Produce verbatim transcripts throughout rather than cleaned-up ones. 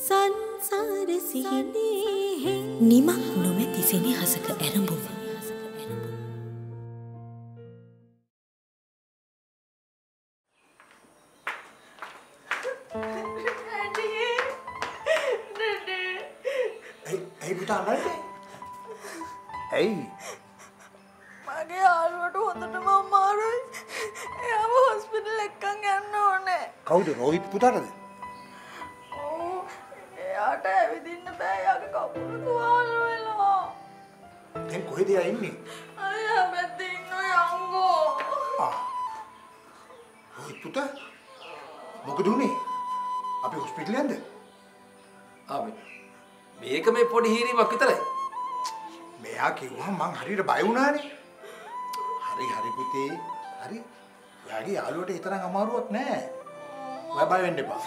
සංසාර සිහිනේ නිමක් නොමැති සෙනෙහසක ඇරඹුම. නඩේ නඩේ ඇයි ඇයි පුතා නඩේ ඇයි මගේ ආරුවට හොඳටම අමාරුයි. එයාව හොස්පිටල් එකකින් යන්න ඕනේ. කවුද රෝහිත් පුතාද? යාළුවට ඒ තරම් අමාරුවක් නෑ. ඔයා බය වෙන්න එපා.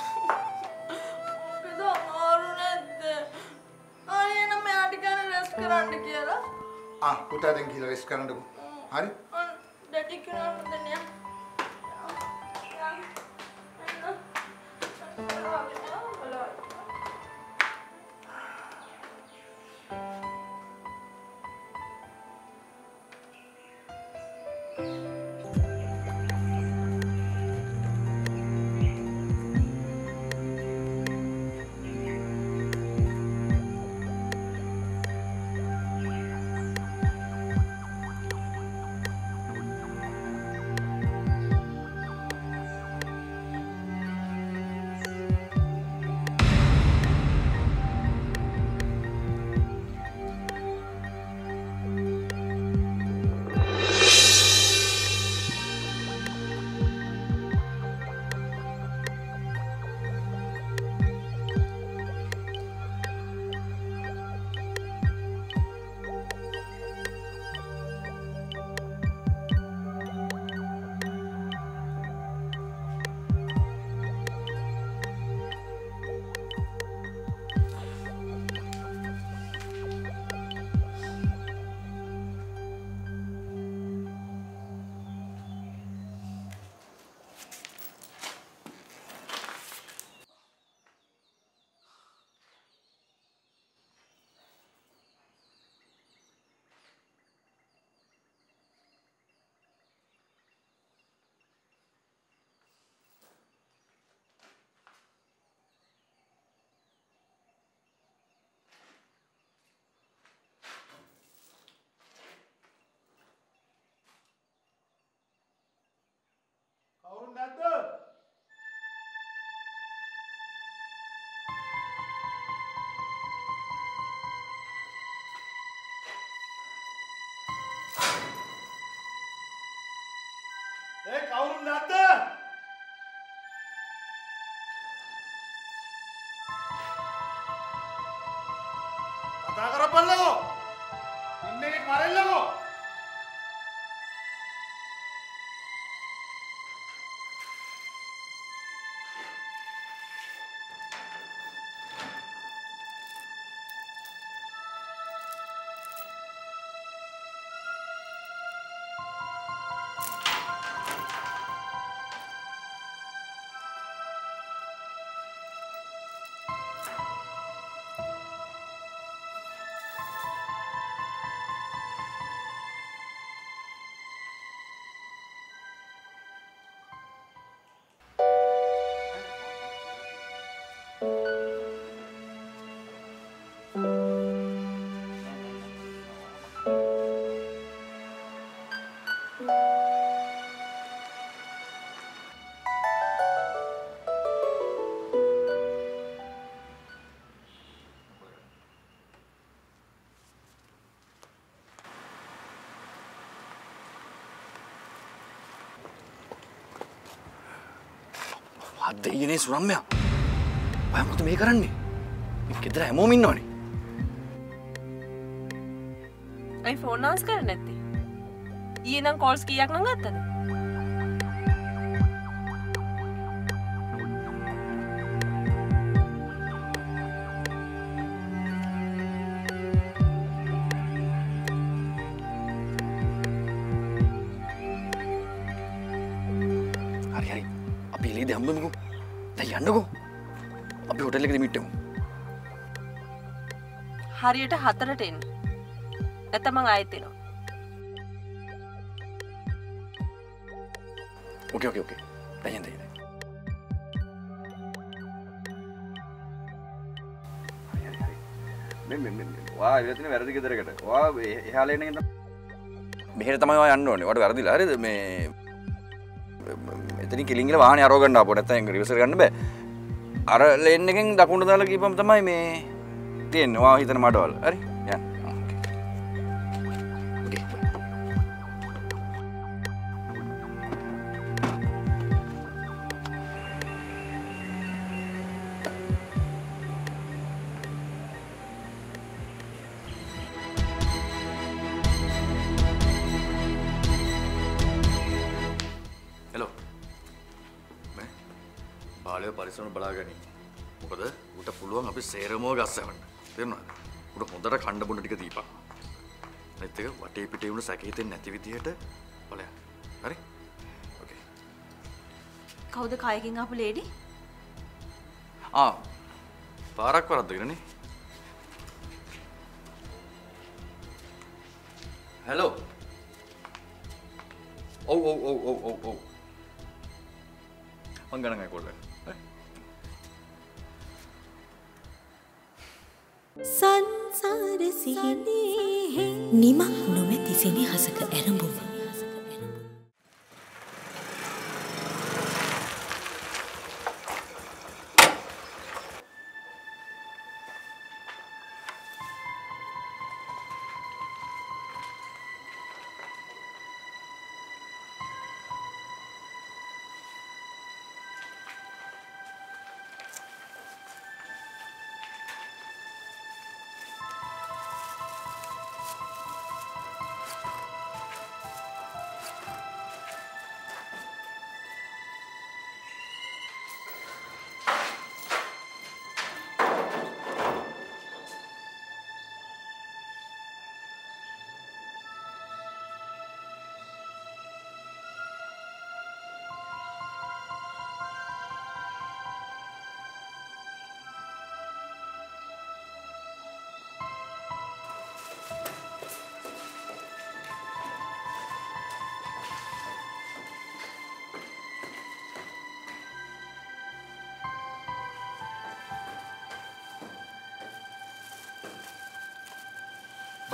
කරන්න කියලා. ආ පුතා දැන් කියලා රෙස් කරන්නකෝ. හරි? ඔන්න ඩැටි කරන්න දෙන්න යා. යා. එන්න. ඒ කවුරු නැද්ද? කතා කරපල්ලකෝ. ඉන්න එකක් මරෙල්ලකෝ. අද ඊනේ සුරම්මයා. ඔයා මොකද මේ කරන්නේ? මේ ගෙදර හැමෝම ඉන්නවනේ. අයි ෆෝන් ආස් කරන්නේ නැත්තේ? ඊයේ නම් කෝල්ස් කීයක් නම් ගත්තද? हम्म अब होटल के लिए मीट हूँ හරියට හතරට එන්න. නැත්නම් මං ආයෙත් එනවා. ओके ओके ओके දැන් දැන්. අය අය අය. මෙන්න මෙන්න මෙන්න. ඔයා ඉවර තියෙන වැරදි ගෙදරකට. ඔයා එහාල එන්න ගියද? මෙහෙට තමයි ඔයා යන්න ඕනේ. ඔයාට වැරදිලා හරිද? මේ මෙතනින් කෙලින් ගිහලා වාහනේ අරව ගන්න ආපෝ. නැත්නම් රිවර්ස් ගන්න බෑ. අර ලේන් එකෙන් දකුණට දාලා ගියපම තමයි මේ තියෙන්නේ. ඔයා හිතන මඩවල. හරි? යන්න. ඔකේ. हेलो. मैं බාලය පරිසරම බලාගනි. මොකද උට පුළුවන් අපි සේරමෝ ගස්සවන්න. තේරුණාද? උට හොඳට කන්න බොන්න ටික දීපන්. ඒත් එක වටේ පිටේ වුණ සැකේ තෙන්නේ නැති විදිහට බලයන්. හරි? ඕකේ. කවුද කයකින් ආපු ලේඩි? ආ. පාරක් වරද්දගෙනනේ. හලෝ. ඔව් ඔව් ඔව් ඔව් ඔව් ඔව්. මං ගණන් අයකොල්ලේ. संसार सिहिने निमग्न में तिसेने हसक एरंबुम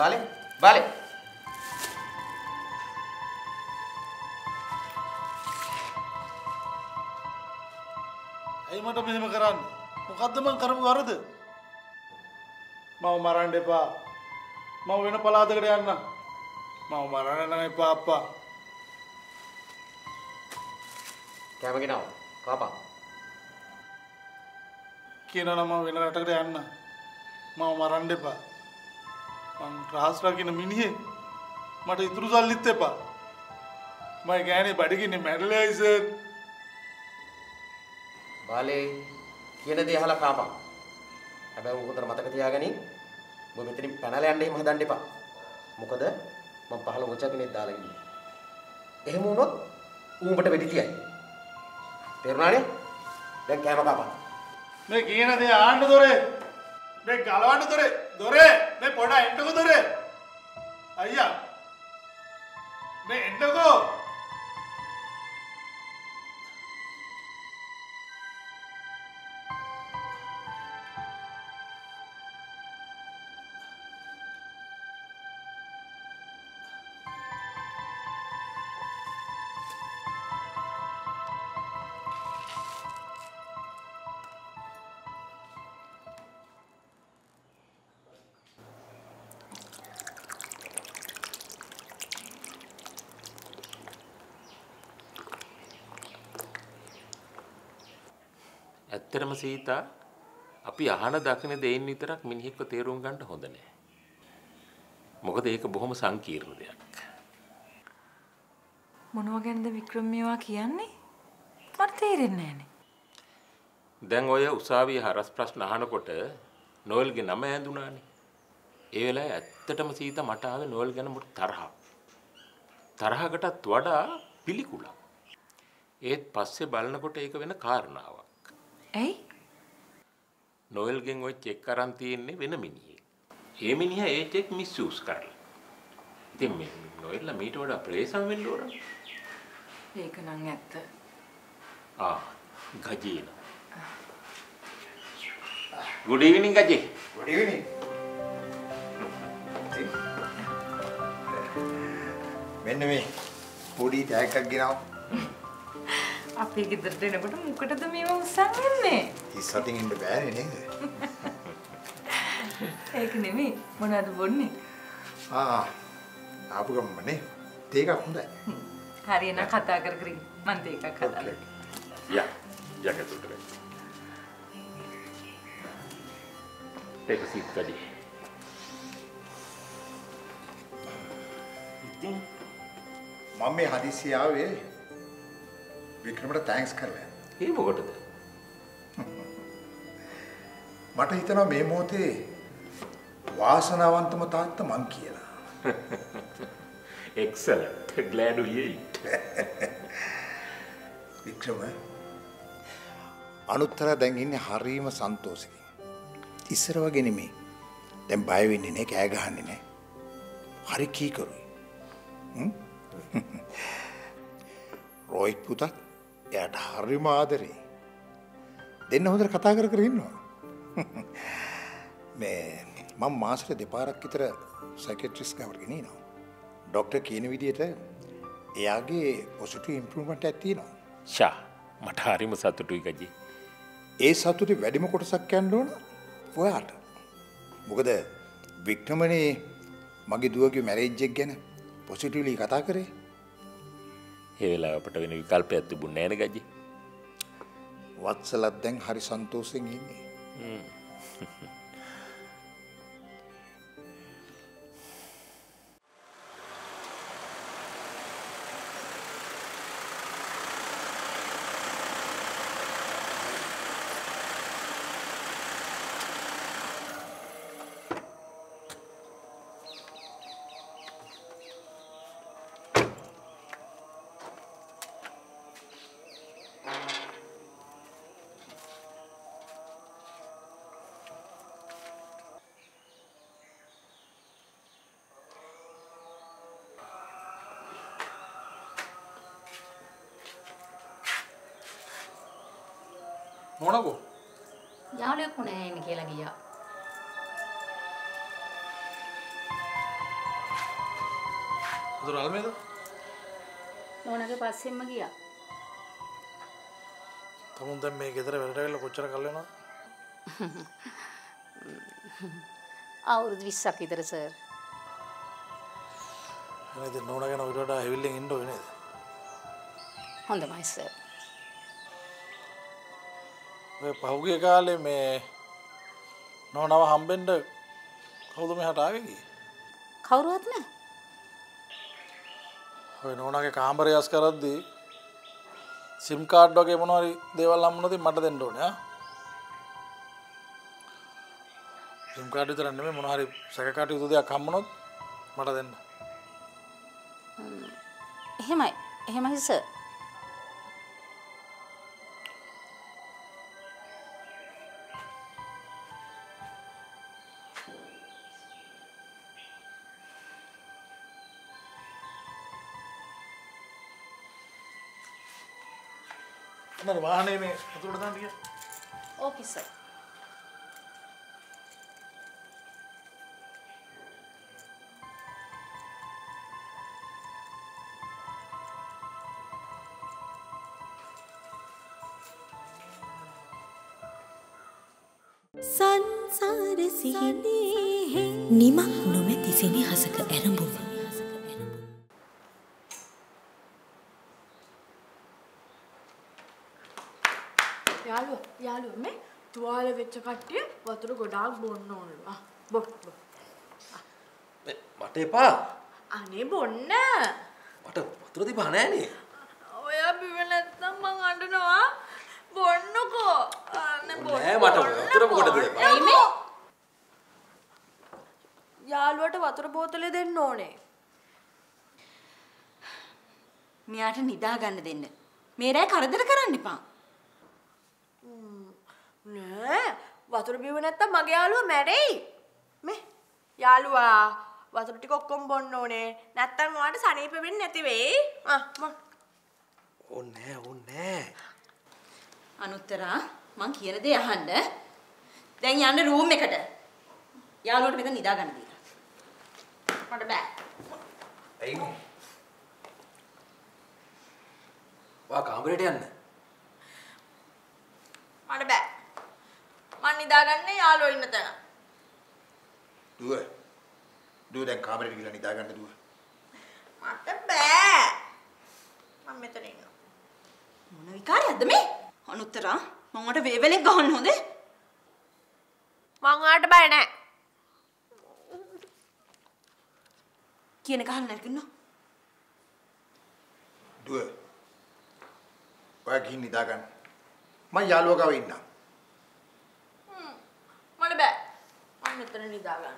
बाले बाले ऐ मत मेहम करान मुकद्दम करमु वरद मव मरण देपा मव वेन पलादकडे යන්න मव मरण नय पापा कैमगिना कापा केना मव वेन रटकडे යන්න मव मरण देपा राष्ट्रीय मिनिहे मट इतर सालिते पा मैं गहने बड़गी ने मेडल है सर बाले ये ने देहाला कापा अब वो उधर मत कती आगनी वो मितनी पैनल अंडे महदांडे पा मुकद मम पहल वोचा के ने दालगी एह मोनो ऊंबट बेटी आई तेरनाने देख कैमरा कापा मैं ये ने दे आंड दोरे मैं गालवांड दोरे दोरे मैं पढ़ा एंटो को दोरे आइया मैं एंटो को ඇත්තටම සීතා අපි අහන දකින දෙයින් විතරක් මිනිහෙක්ව තේරුම් ගන්න හොඳ නෑ. මොකද ඒක බොහොම සංකීර්ණ දෙයක්. මොනවා ගැනද වික්‍රම් මේවා කියන්නේ? මට තේරෙන්නේ නෑනේ. දැන් ඔය උසාවියේ හරස් ප්‍රශ්න අහනකොට නොයල්ගේ නම ඇඳුනානේ. ඒ වෙලාවේ ඇත්තටම සීතා මට ආවේ නොයල් ගැන මුට තරහක්. තරහකටත් වඩා පිළිකුලක්. ඒත් පස්සේ බලනකොට ඒක වෙන කාරණාවක්. ऐ नोएल गेंग वो चेक करान तीन ने वेन मिनी है ඒමිනිහ ඒටෙක් මිස්යූස් කරලා. ඉතින් මේ නොයෙල්ලා මීට වඩා ප්‍රේසම් වෙන්න ඕන. ඒක නම් ඇත්ත. ආ ගජේන. Good evening ගජේ. Good evening. මෙන්න මේ පොඩි ටැග් එකක් ගෙනාවා. අපේ ගෙදරට එනකොට මොකටද මේව උස්සන්නේ? ඉස්සටින් ඉන්න බෑනේ නේද? ඒක නෙමෙයි මොනවද බොන්නේ? ආ ආපු ගමනේ තේ එකක් හොඳයි. හරියනම් කතා කර කර මම තේ එකක් හදාගන්න. යා යකට උඩට ගිහින්. ඒක සිත්තරි. ඉතින් මම මේ හදිස්සිය ආවේ विक्रम थैंक्स करवे ये मोकटद मट हितना मे मोते वासनावंतम तात मं कियला एक्सेलेंट ग्लैड यू ईट विक्रम अनुत्तर दन इन्ने हरिम संतोषकी इस्सर वगे नेमे දැන් බය වෙන්නේ නැහැ කෑ ගහන්නේ නැහැ හරි කීකරුයි හ්ම් රොයිට් පුතා එයාට හරිම ආදරේ. දෙන්න හොඳට කතා කර කර ඉන්නවා. මේ මම මාසෙට දෙපාරක් විතර සයිකියාට්‍රිස්ට් ගාවට ගෙනිනවා. ડોක්ටර් කියන විදිහට එයාගේ පොසිටිව් ඉම්ප්‍රූව්මන්ට් එකක් තියෙනවා. ෂා මට හරිම සතුටුයි ගජී. ඒ සතුටේ වැඩිම කොටසක් යන්න ඕන ඔයාට. මොකද වික්‍රමනේ මගේ දුවගේ මැරේජ් එක ගැන පොසිටිව්ලි කතා කරේ. हेला අපට වෙන විකල්පයක් තිබුණේ නැහැ නේද ගජී. වත්සලත් දැන් හරි සන්තෝෂෙන් ඉන්නේ. හ්ම්. මොනකො යාළුවෙක් උනේ ඉන්නේ කියලා ගියා. උදරල්මේද? නෝනගේ පස්සෙන්ම ගියා. තමුන් දැන් මේ ගෙදර වෙලට වෙලා කොච්චර කල් වෙනවද? අවුරුදු විස්සක් විතර සර්. නේද නෝනගේ නෝඩට හැවිල්ලෙන් ඉන්න ඕනේ නේද? හොඳයි සර්. ඔය පහුගිය කාලේ මේ නෝනව හම්බෙන්න කවුද මෙහාට ආවේ කි? කවුරුවත් නෑ. ඔය නෝනාගේ කාමරය යස් කරද්දී SIM card වගේ මොනවාරි දේවල් හම්බුනොත් මට දෙන්න ඕනේ ආ. SIM card විතර නෙමෙයි මොනවාරි සැකකාරී යුතු දෙයක් හම්බුනොත් මට දෙන්න. එහෙමයි එහෙමයි සර්. अंदर वाहने में थोड़ा दान दिया। Okay sir. संसार सिहिने है निमग्न में तिसिने हसक एरंबुम में තුවාල වෙච්ච කට්ටිය වතුර ගොඩාක් බොන්න ඕනලු. ආ බොක් බොක්. මට එපා. අනේ බොන්න. මට වතුර දීපා නෑනේ. ඔයා බිව නැත්තම් මං අඬනවා. බොන්නකෝ. අනේ බොන්න. නෑ මට වතුර මොකටද එපා. එයි මේ. යාළුවට වතුර බෝතලේ දෙන්න ඕනේ. මෙයාට නිදා ගන්න දෙන්න. මේ රෑ කරදර කරන්න එපා. නෑ වතුර බිව නැත්තම් මගේ යාළුවා මැරෙයි. මේ යාළුවා වතුර ටික ඔක්කොම බොන්න ඕනේ. නැත්තම් ඔයාලට සනීප වෙන්නේ නැති වෙයි. ආ මොන්. ඕනේ ඕනේ. අනුත්තරා මං කියන දේ අහන්න. දැන් යන්න රූම් එකට. යාළුවට මෙතන නිදා ගන්න දීලා. මට බෑ. ඇයි මොන්? වා කාමරේට යන්න. මට බෑ. මං නිදාගන්නේ යාළුවෝ ඉන්න තැන. දුව. දුව දැන් කාමරේට ගිහලා නිදාගන්න දුව. මට බෑ. මම මෙතන ඉන්නවා. මොන විකාරයක්ද මේ? අනුත්තරා මං ඔයාලට වේවලෙන් ගහන්න හොඳේ. මං ඔයාලට බය නැහැ. කියන ගහන්න නැරගන්න. දුව. ඔයා ගිහින් නිදාගන්න. මං යාළුවකව ඉන්නම්. मित्र नहीं दागा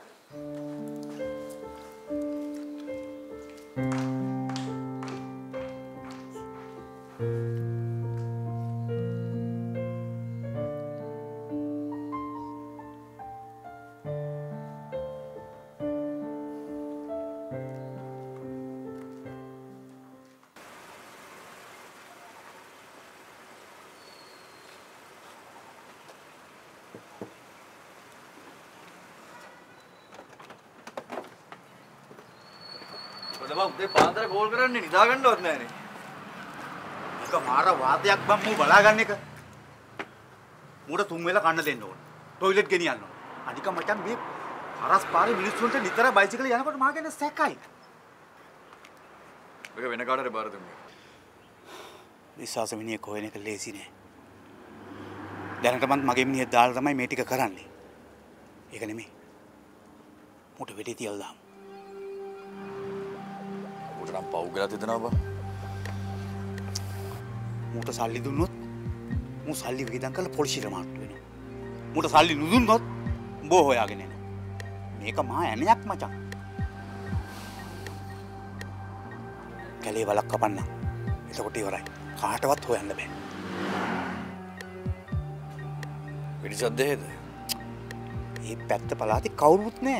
उदय पांदरा गोल करने निदागंड होता है नहीं का मारा वाद याक बम मुंह बड़ा करने का मुड़ा तुम मेला कांड लेने होगा टॉयलेट के नहीं आना अधिका मचान भी हरास पारे मिनट सुनते नितरा बाइसिकल जाना पर मार के ना सेकाई बेकार वेना कांड रे बार तुम इस सास में नहीं कोई ने कल लेजी ने जाने का बंद मागे में नहीं दाल रमाई मेटी का कराने ये कहने में मुट्ठी बेटी थी अल्लाह राम पाव गया थे इतना बाप मोटा साली दुन्नत मोटा साली विदान कल पौड़ी रमात हुए ना मोटा साली नुदुन्नत बो हो आगे ने मेरे का माँ है ना एक मचा कले वाला कपन ना इतना कुटी हो रहा है काट वाट हो यान ले बे मेरी ज़द्दे है ये पैक्ट पलाती काउर बुतने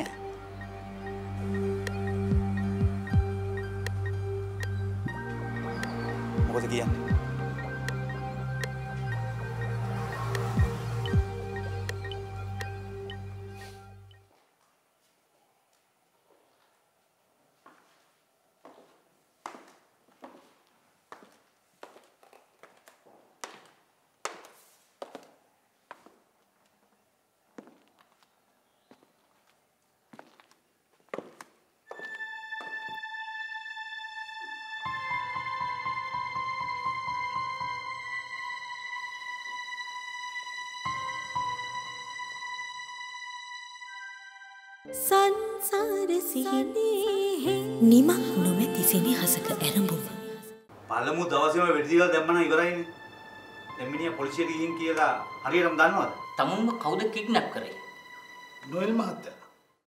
මොකද කියන්නේ? संसार सिहिने निमग्न में तिसेने हसक एरंबुम පළමු දවසේම වෙඩිදීලා දැම්මනම් ඉවරයිනේ දැන් මිනිහා පොලිසියට ගිහින් කියලා හරියටම දන්නවද? තමුන්ව කවුද කිඩ්නැප් කරේ? නොයල් මහත්තයා